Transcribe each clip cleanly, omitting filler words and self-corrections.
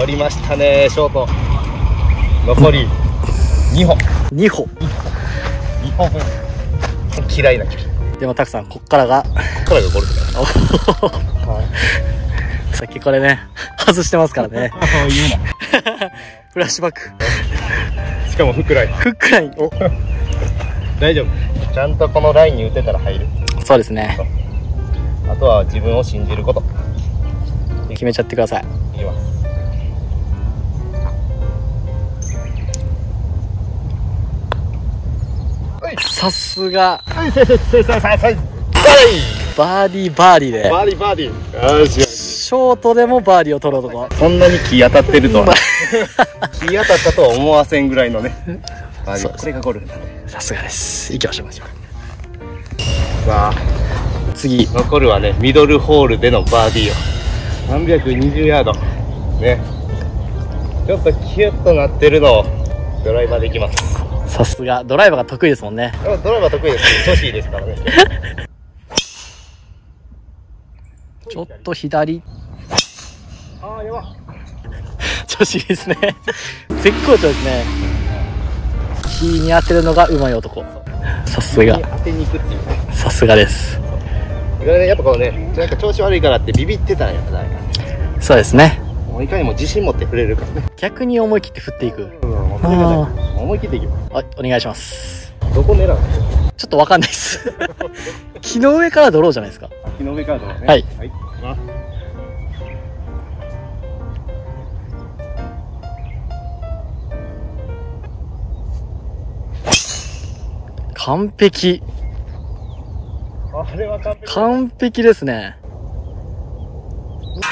寄りましたね。ショート残り2歩嫌いな距離でもたくさんこっからがゴルフだからさっきこれね外してますからねフラッシュバックしかもフックライン大丈夫、ちゃんとこのラインに打てたら入る。そうですね、あとは自分を信じること、決めちゃってください。いきます。さすがバーディー。ショートでもバーディーを取ろうとか、そんなに気当たってるとは気当たったとは思わせんぐらいのねバーディー。これがゴルフだね。さすがです。行きましょう。さあ次残るはねミドルホールでのバーディーを320ヤードね。ちょっとキュッとなってるのをドライバーでいきます。さすがドライバーが得意ですもんね。ドライバー得意です。女子ですからね。ちょっと左。ああやば。女子ですね。絶好調ですね。キーに当てるのがうまい男。さすが。当てに行くっていうね。さすがです。いろいろやっぱこうね、なんか調子悪いからってビビってたんやから。そうですね。もういかにも自信持って振れるからね。逆に思い切って振っていく。思い切っていきます。はい、お願いします。どこ狙う？ちょっとわかんないです。木の上からドローじゃないですか。木の上からドローね。はい。はい。いきます。完璧。あれは完璧。完璧ですね。お？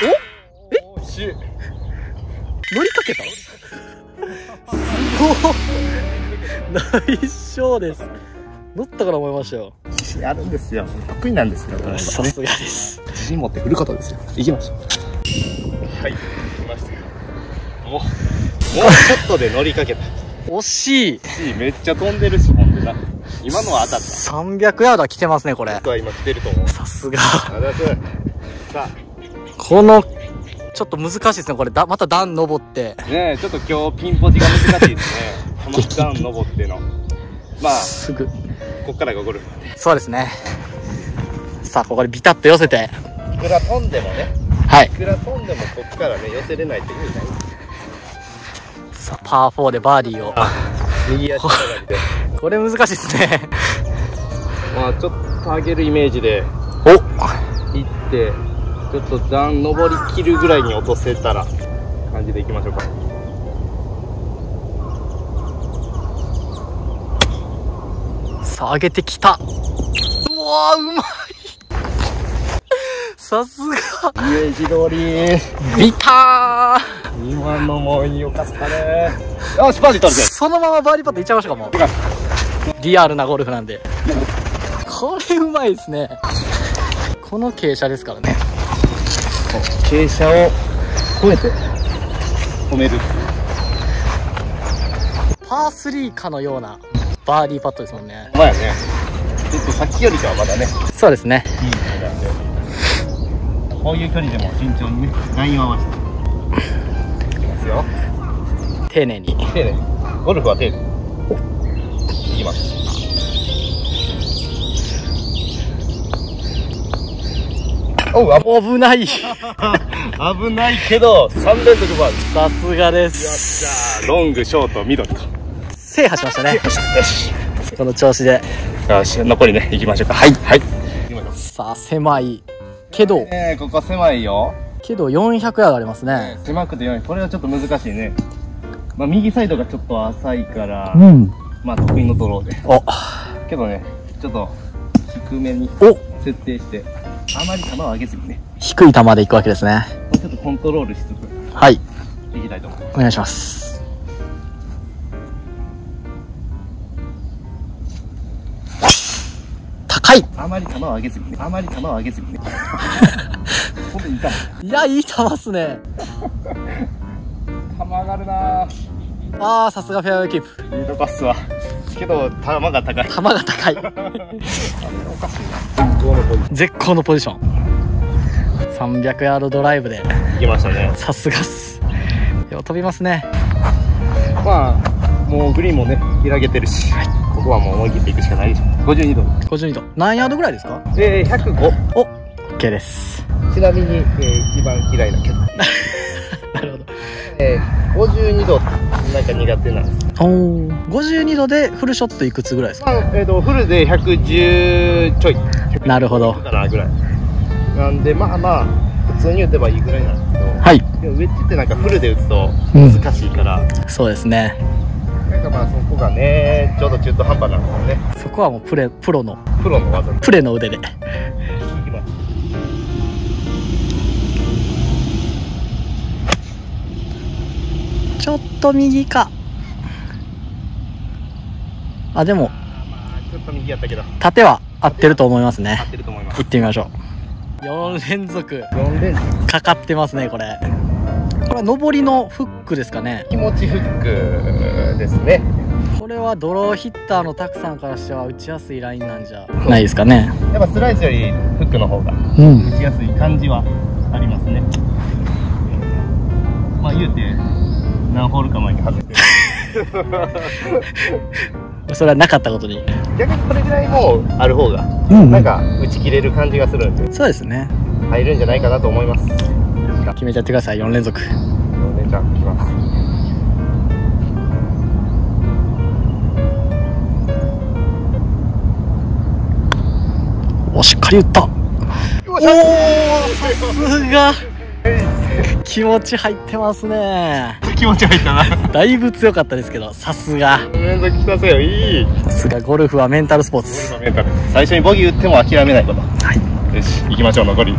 え？惜しい。乗りかけた？ナイスショーです。乗ったから思いましたよ。自信あるんですよ。得意なんですよ。さすがです。自信持って振ることですよ。行きましょう。はい、行きましたよ。もうちょっとで乗りかけた。惜しい。めっちゃ飛んでるし、ほんでな。今のは当たった。300ヤードは来てますね、これ。僕は今来てると思う。さすが。さあこのちょっと難しいですね、これ。また段登ってね。ちょっと今日ピンポジが難しいですね。この段登ってのまあすぐここからがゴルフ。そうですね。さあここでビタッと寄せて、いくら飛んでもね、はい、いくら飛んでもこっからね寄せれないって意味ない。さあパー4でバーディーを右足下がりでこれ難しいですね。まあちょっと上げるイメージでお行って、ちょっと段登りきるぐらいに落とせたら感じでいきましょうか。さあ上げてきた。うわーうまい。さすがイメージ通り。ビター。今のも良かったね。よしバーディー取るぜ。そのままバーディーパットいっちゃいましょうか。もうリアルなゴルフなんでこれうまいですね。この傾斜ですからね。傾斜を超えて止めるパー3かのようなバーディーパットですもんね。まあやね、ちょっと先よりかはまだね。そうですね、いい距離なんで、こういう距離でも慎重にねラインを合わせていきますよ。丁寧に丁寧に、ゴルフは丁寧にいきます。危ない危ないけど3連続バーディー。さすがです。ロングショートミドルと制覇しましたね。よしこの調子でよし残りねいきましょうか。はいはい。さあ狭いけどここ狭いよけど400ヤードありますね。狭くて400、これはちょっと難しいね。まあ右サイドがちょっと浅いから、うん、まあ得意のドローでおけどね、ちょっと低めに設定してあまり球を上げずにね、低い球でいくわけですね。ちょっとコントロールしつつ、はい、いきたいと思います。お願いします。高い。あまり球を上げずにね、あまり球を上げずにねほんとに痛い。いやいい球っすね球上がるなあ。さすがフェアウェイキープ。ミートパスはけど球が高い。球が高いおかしいな。絶好のポジション。300ヤードドライブでいきましたね。さすがっす。よう飛びますね。まあもうグリーンもね開けてるし、はい、ここはもう思い切っていくしかないでしょ。52度。52度。何ヤードぐらいですか？105。お、OK です。ちなみに、一番嫌いな曲。なるほど。52度なんか苦手なんです。おお。52度でフルショットいくつぐらいですか？フルで110ちょい。なるほど。からぐらい。なんでまあまあ普通に打てばいいぐらいなんですけど。はい。でもウェッジってなんかフルで打つと難しいから。うん、そうですね。なんかまあそこがねちょうど中途半端なんですよね。そこはもうプロの技、プレの腕でいきます。ちょっと右か。あ、でもちょっと右やったけど縦は合ってると思いますね。合ってると思います。行ってみましょう。4連続かかってますね。これは上りのフックですかね。気持ちフックですね。これはドローヒッターのたくさんからしては打ちやすいラインなんじゃないですかね。やっぱスライスよりフックの方が打ちやすい感じはありますね。まあ言うて何ホールか前に外れてるそれはなかったことに。逆にこれぐらいもある方がなんか打ち切れる感じがするんで、そうですね、入るんじゃないかなと思います。決めちゃってください。4連続。4連続きます。お、しっかり打った。おお、さすが。気持ち入ってますね。気持ち入ったな。だいぶ強かったですけど、さすが。4連続きたせよ、いい。さすがゴルフはメンタルスポーツ。最初にボギー打っても諦めないこと。はい。よし、行きましょう。残り。